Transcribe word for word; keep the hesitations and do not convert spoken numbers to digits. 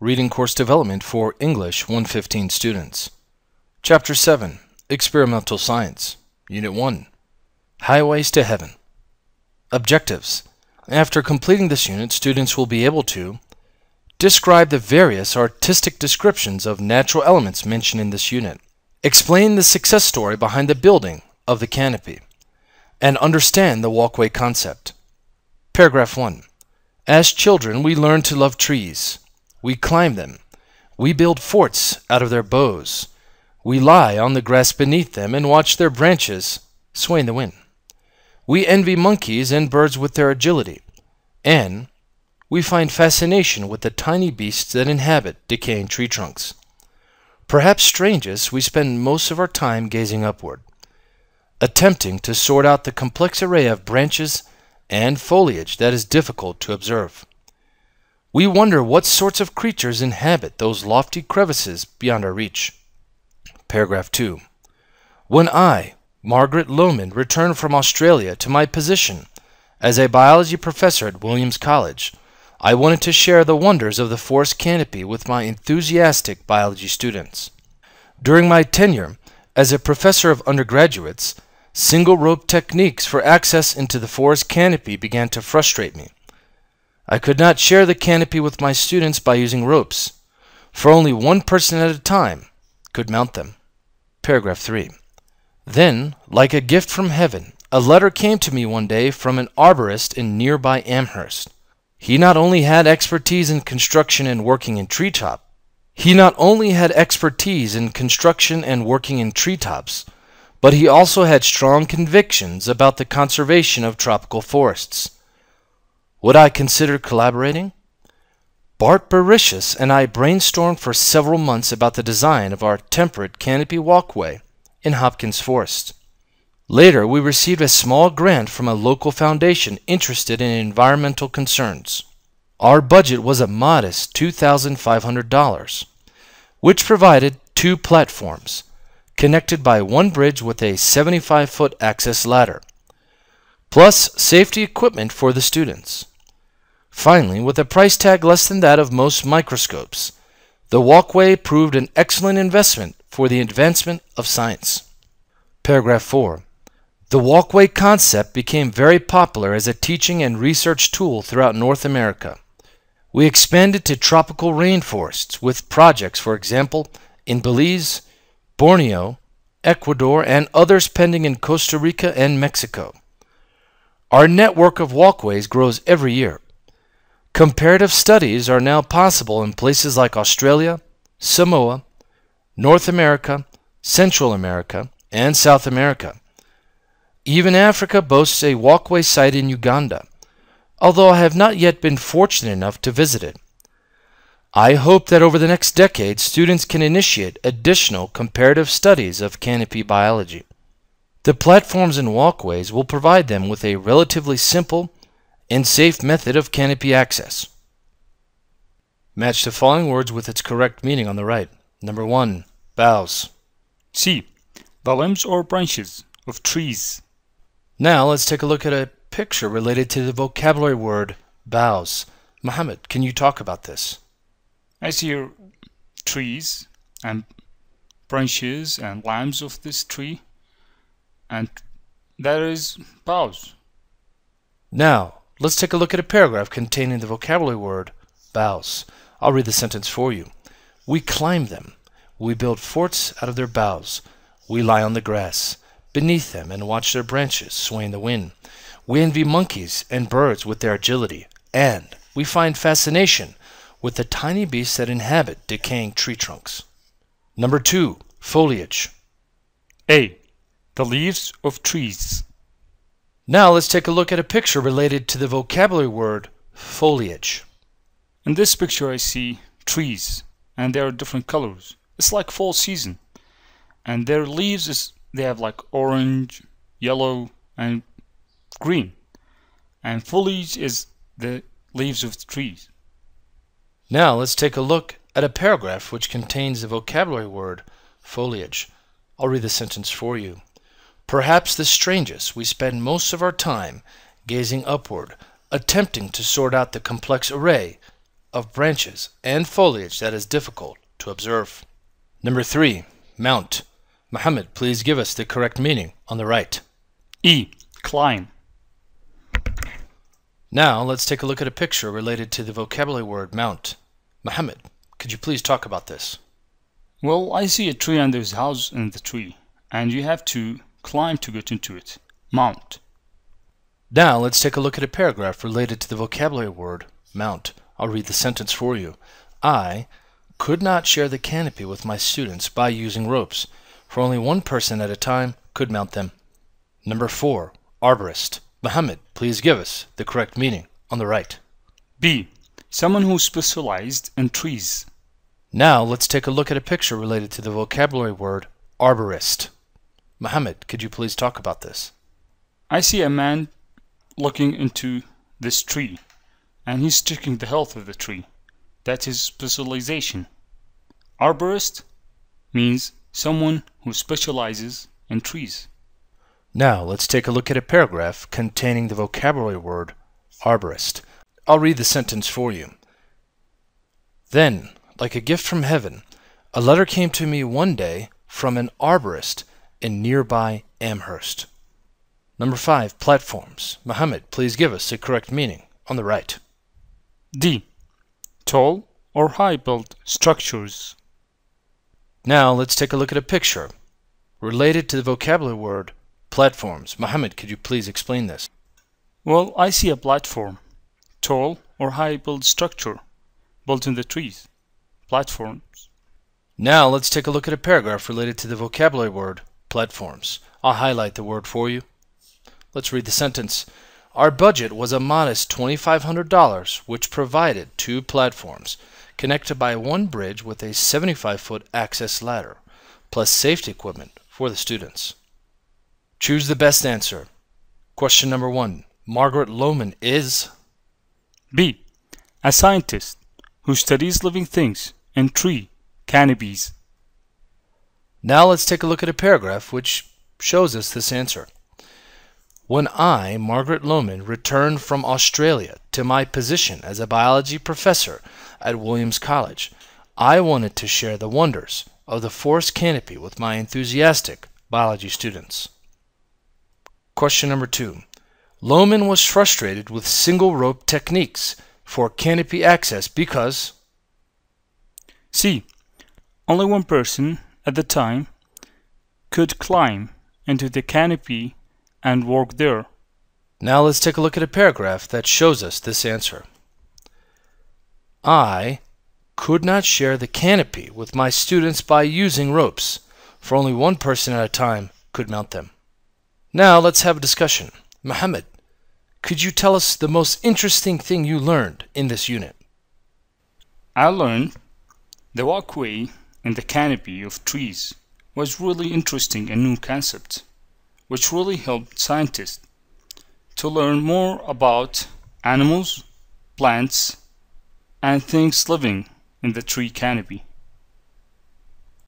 Reading Course Development for English one fifteen students. Chapter seven, Experimental Science, Unit one, Highways to Heaven. Objectives. After completing this unit, students will be able to describe the various artistic descriptions of natural elements mentioned in this unit, explain the success story behind the building of the canopy, and understand the walkway concept. Paragraph one. As children, we learn to love trees. We climb them. We build forts out of their boughs. We lie on the grass beneath them and watch their branches sway in the wind. We envy monkeys and birds with their agility, and we find fascination with the tiny beasts that inhabit decaying tree trunks. Perhaps strangest, we spend most of our time gazing upward, attempting to sort out the complex array of branches and foliage that is difficult to observe. We wonder what sorts of creatures inhabit those lofty crevices beyond our reach. Paragraph two. When I, Margaret Lowman, returned from Australia to my position as a biology professor at Williams College, I wanted to share the wonders of the forest canopy with my enthusiastic biology students. During my tenure as a professor of undergraduates, single rope techniques for access into the forest canopy began to frustrate me. I could not share the canopy with my students by using ropes, for only one person at a time could mount them. Paragraph three. Then, like a gift from heaven, a letter came to me one day from an arborist in nearby Amherst. He not only had expertise in construction and working in treetop, he not only had expertise in construction and working in treetops, but he also had strong convictions about the conservation of tropical forests. Would I consider collaborating? Bart Bouricius and I brainstormed for several months about the design of our temperate canopy walkway in Hopkins Forest. Later, we received a small grant from a local foundation interested in environmental concerns. Our budget was a modest two thousand five hundred dollars, which provided two platforms, connected by one bridge with a seventy-five foot access ladder, plus safety equipment for the students. Finally, with a price tag less than that of most microscopes, the walkway proved an excellent investment for the advancement of science. Paragraph four. The walkway concept became very popular as a teaching and research tool throughout North America. We expanded to tropical rainforests with projects, for example, in Belize, Borneo, Ecuador, and others pending in Costa Rica and Mexico. Our network of walkways grows every year. Comparative studies are now possible in places like Australia, Samoa, North America, Central America, and South America. Even Africa boasts a walkway site in Uganda, although I have not yet been fortunate enough to visit it. I hope that over the next decade, students can initiate additional comparative studies of canopy biology. The platforms and walkways will provide them with a relatively simple and safe method of canopy access. Match the following words with its correct meaning on the right. Number one. Boughs. C. The limbs or branches of trees. Now let's take a look at a picture related to the vocabulary word boughs. Mohammed, can you talk about this? I see here trees and branches and limbs of this tree. And that is boughs. Now, let's take a look at a paragraph containing the vocabulary word boughs. I'll read the sentence for you. We climb them. We build forts out of their boughs. We lie on the grass beneath them and watch their branches sway in the wind. We envy monkeys and birds with their agility, and we find fascination with the tiny beasts that inhabit decaying tree trunks. Number two, foliage. A. The leaves of trees. Now let's take a look at a picture related to the vocabulary word foliage. In this picture I see trees, and they are different colors. It's like fall season, and their leaves is they have like orange, yellow, and green. And foliage is the leaves of the trees. Now let's take a look at a paragraph which contains the vocabulary word foliage. I'll read the sentence for you. Perhaps the strangest, we spend most of our time gazing upward, attempting to sort out the complex array of branches and foliage that is difficult to observe. Number three. Mount. Muhammad, please give us the correct meaning on the right. E. Climb. Now let's take a look at a picture related to the vocabulary word mount. Muhammad, could you please talk about this? Well, I see a tree and there's a house in the tree, and you have to climb to get into it. Mount. Now let's take a look at a paragraph related to the vocabulary word mount. I'll read the sentence for you. I could not share the canopy with my students by using ropes, for only one person at a time could mount them. Number four. Arborist. Muhammad, please give us the correct meaning on the right. B. Someone who specialized in trees. Now let's take a look at a picture related to the vocabulary word arborist. Muhammad, could you please talk about this? I see a man looking into this tree, and he's checking the health of the tree. That's his specialization. Arborist means someone who specializes in trees. Now let's take a look at a paragraph containing the vocabulary word arborist. I'll read the sentence for you. Then, like a gift from heaven, a letter came to me one day from an arborist in nearby Amherst. Number five. Platforms. Muhammad, please give us the correct meaning on the right. D. Tall or high-built structures. Now let's take a look at a picture related to the vocabulary word platforms. Muhammad, could you please explain this? Well, I see a platform, tall or high-built structure, built in the trees. Platforms. Now let's take a look at a paragraph related to the vocabulary word platforms. I'll highlight the word for you. Let's read the sentence. Our budget was a modest twenty-five hundred dollars, which provided two platforms, connected by one bridge with a seventy-five foot access ladder, plus safety equipment for the students. Choose the best answer. Question number one. Margaret Lowman is? B. A scientist who studies living things and tree canopies. Now let's take a look at a paragraph which shows us this answer. When I, Margaret Lowman, returned from Australia to my position as a biology professor at Williams College, I wanted to share the wonders of the forest canopy with my enthusiastic biology students. Question number two. Lowman was frustrated with single rope techniques for canopy access because... C. Only one person at the time could climb into the canopy and work there. Now let's take a look at a paragraph that shows us this answer. I could not share the canopy with my students by using ropes, for only one person at a time could mount them. Now let's have a discussion. Muhammad, could you tell us the most interesting thing you learned in this unit? I learned the walkway and the canopy of trees was really interesting and new concept, which really helped scientists to learn more about animals, plants, and things living in the tree canopy.